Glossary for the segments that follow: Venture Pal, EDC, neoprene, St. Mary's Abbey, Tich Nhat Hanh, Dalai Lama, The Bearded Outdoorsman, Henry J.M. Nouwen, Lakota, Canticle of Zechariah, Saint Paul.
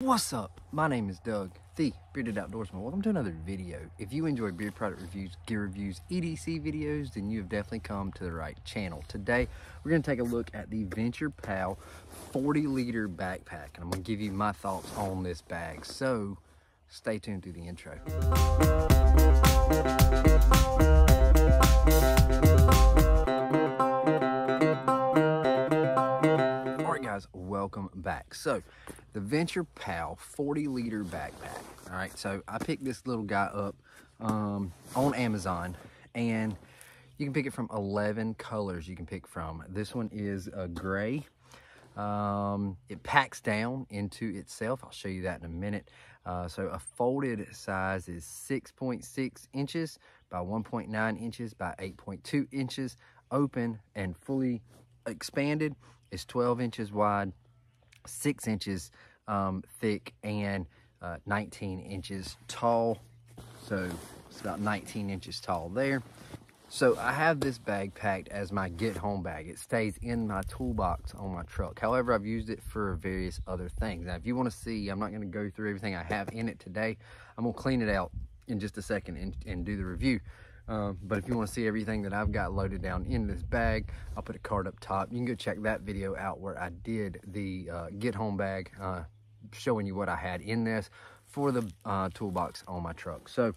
What's up? My name is Doug, the Bearded Outdoorsman. Welcome to another video. If you enjoy beard product reviews, gear reviews, EDC videos, then you have definitely come to the right channel. Today, we're going to take a look at the Venture Pal 40-liter backpack, and I'm going to give you my thoughts on this bag. So, stay tuned through the intro. Welcome back. So the Venture Pal 40-liter backpack. All right, so I picked this little guy up on Amazon, and you can pick it from 11 colors you can pick from. This one is a gray. It packs down into itself. I'll show you that in a minute. So a folded size is 6.6 inches by 1.9 inches by 8.2 inches. Open and fully expanded is 12 inches wide, 6 inches thick, and 19 inches tall. So it's about 19 inches tall there. So I have this bag packed as my get home bag. It stays in my toolbox on my truck. However, I've used it for various other things. Now, if you want to see, I'm not going to go through everything I have in it today. I'm going to clean it out in just a second and do the review. But if you want to see everything that I've got loaded down in this bag, I'll put a card up top. You can go check that video out where I did the get home bag, showing you what I had in this for the toolbox on my truck. So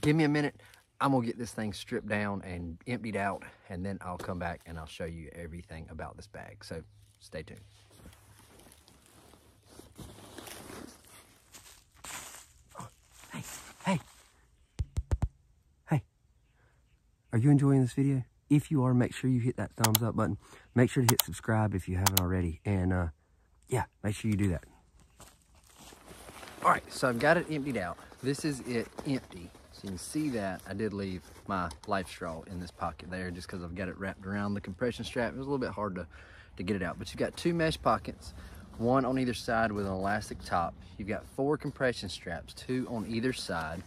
give me a minute. I'm going to get this thing stripped down and emptied out, and then I'll come back and I'll show you everything about this bag. So stay tuned. Oh, hey, hey. Are you enjoying this video? If you are, make sure you hit that thumbs up button. Make sure to hit subscribe if you haven't already. And yeah, make sure you do that. All right, so I've got it emptied out. This is it empty. So you can see that I did leave my LifeStraw in this pocket there just because I've got it wrapped around the compression strap. It was a little bit hard to get it out. But you've got two mesh pockets, one on either side with an elastic top. You've got 4 compression straps, 2 on either side.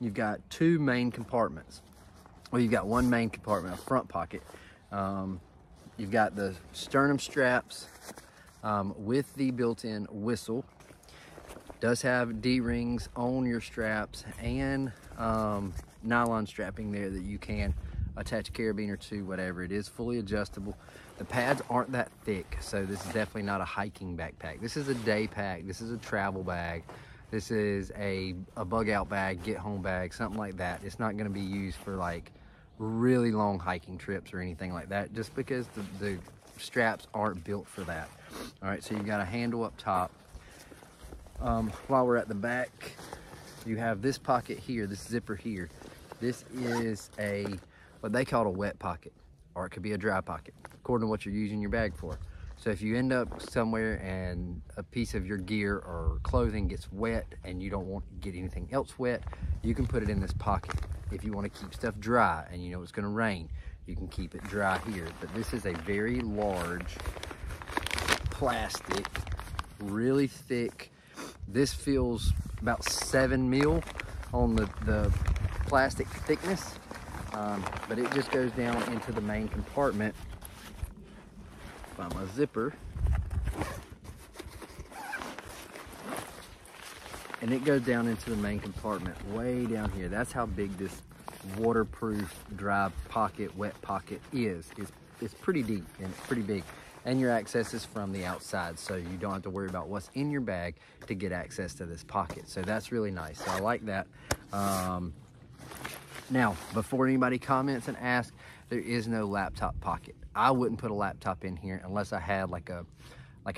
You've got 2 main compartments. Well, you've got one main compartment, a front pocket. You've got the sternum straps with the built-in whistle. It does have D-rings on your straps and nylon strapping there that you can attach a carabiner to, whatever. It is fully adjustable. The pads aren't that thick, so this is definitely not a hiking backpack. This is a day pack. This is a travel bag. This is a bug out bag, get home bag, something like that. It's not going to be used for like really long hiking trips or anything like that, just because the straps aren't built for that. All right, so you've got a handle up top. While we're at the back, you have this pocket here, this zipper here. This is what they call a wet pocket, or it could be a dry pocket, according to what you're using your bag for. So if you end up somewhere and a piece of your gear or clothing gets wet and you don't want to get anything else wet, you can put it in this pocket. If you want to keep stuff dry and you know it's going to rain, you can keep it dry here. But this is a very large plastic, really thick. This feels about 7 mil on the plastic thickness, but it just goes down into the main compartment. Find my zipper, and it goes down into the main compartment way down here. That's how big this waterproof dry pocket, wet pocket is. It's pretty deep and it's pretty big, and your access is from the outside, so you don't have to worry about what's in your bag to get access to this pocket. So that's really nice. So I like that. Now, before anybody comments and asks, there is no laptop pocket. I wouldn't put a laptop in here unless I had like a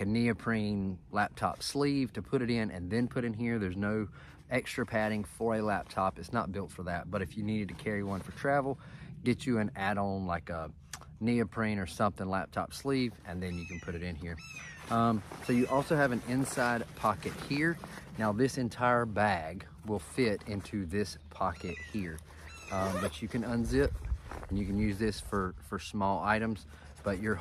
neoprene laptop sleeve to put it in and then put in here. There's no extra padding for a laptop. It's not built for that. But if you needed to carry one for travel, get you an add-on like a neoprene or something laptop sleeve, and then you can put it in here. So you also have an inside pocket here. Now this entire bag will fit into this pocket here, but you can unzip. And you can use this for small items, but this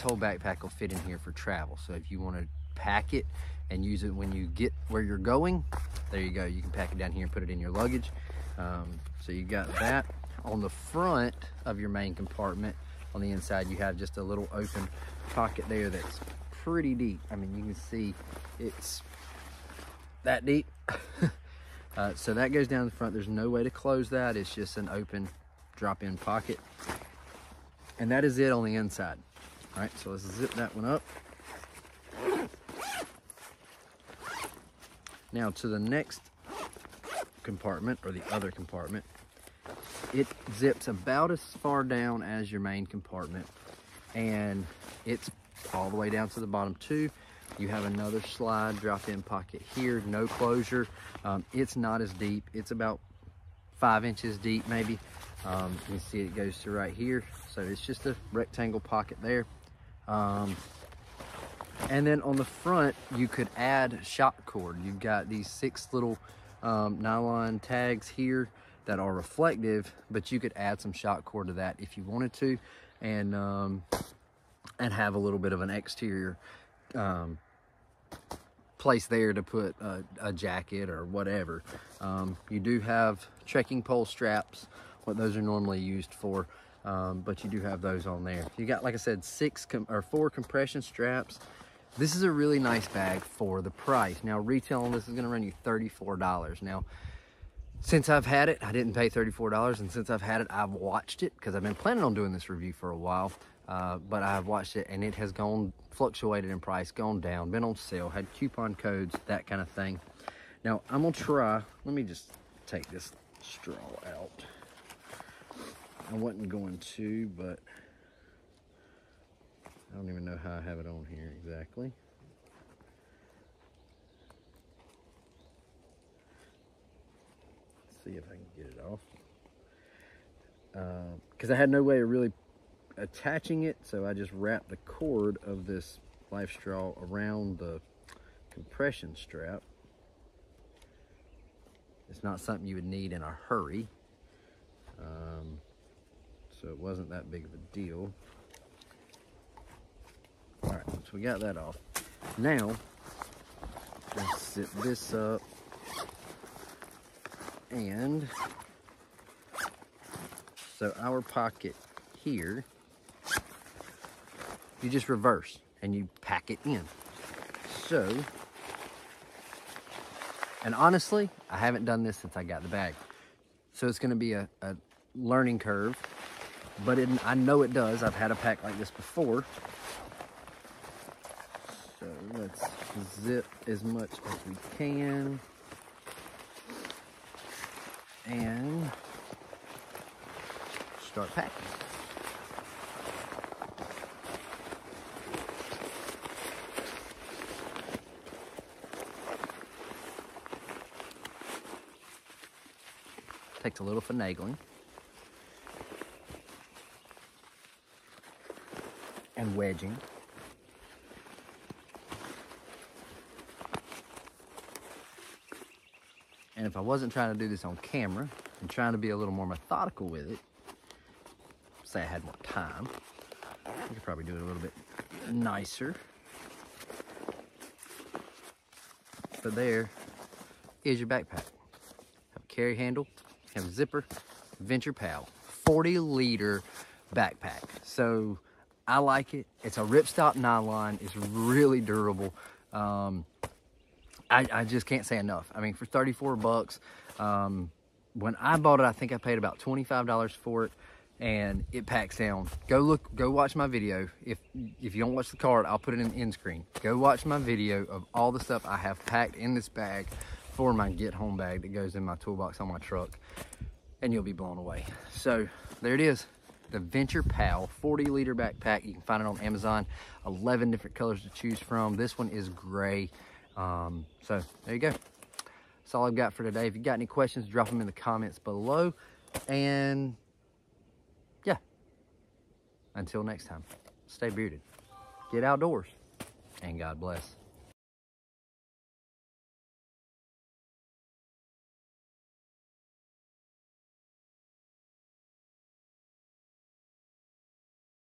whole backpack will fit in here for travel. So if you want to pack it and use it when you get where you're going, there you go. You can pack it down here and put it in your luggage. So you got that. On the front of your main compartment, on the inside, you have just a little open pocket there that's pretty deep. I mean, you can see it's that deep. So that goes down the front. There's no way to close that. It's just an open drop-in pocket. And that is it on the inside. All right, so let's zip that one up. Now to the next compartment, or the other compartment, it zips about as far down as your main compartment, and it's all the way down to the bottom too. You have another slide drop-in pocket here, no closure. It's not as deep. It's about 5 inches deep maybe. You can see it goes to right here. So it's just a rectangle pocket there. And then on the front, you could add shock cord. You've got these 6 little nylon tags here that are reflective, but you could add some shock cord to that if you wanted to, and have a little bit of an exterior place there to put a jacket or whatever. You do have trekking pole straps, what those are normally used for, but you do have those on there. You got, like I said, 4 compression straps. This is a really nice bag for the price. Now, retail on this is gonna run you $34. Now, since I've had it, I didn't pay $34, and since I've had it, I've watched it, because I've been planning on doing this review for a while, but I've watched it, and it has fluctuated in price, gone down, been on sale, had coupon codes, that kind of thing. Now, I'm gonna try, let me just take this straw out. I wasn't going to, but I don't even know how I have it on here exactly. Let's see if I can get it off. Because I had no way of really attaching it, so I just wrapped the cord of this LifeStraw around the compression strap. It's not something you would need in a hurry. So it wasn't that big of a deal. All right, so we got that off. Now, let's zip this up. And so our pocket here, you just reverse and you pack it in. So, and honestly, I haven't done this since I got the bag. So it's gonna be a learning curve. But I know it does. I've had a pack like this before. So let's zip as much as we can. And start packing. Takes a little finagling. And wedging. And if I wasn't trying to do this on camera and trying to be a little more methodical with it, say I had more time, I could probably do it a little bit nicer. But there is your backpack. Have a carry handle, have a zipper, Venture Pal, 40-liter backpack. So I like it. It's a ripstop nylon. It's really durable. I just can't say enough. I mean, for 34 bucks, when I bought it, I think I paid about $25 for it, and it packs down. Go watch my video. If you don't watch the card, I'll put it in the end screen. Go watch my video of all the stuff I have packed in this bag for my get home bag that goes in my toolbox on my truck, and you'll be blown away. So there it is. The Venture Pal 40-liter backpack. You can find it on Amazon. 11 different colors to choose from. This one is gray. So there you go. That's all I've got for today. If you got any questions, drop them in the comments below. And yeah, until next time, stay bearded, get outdoors, and God bless.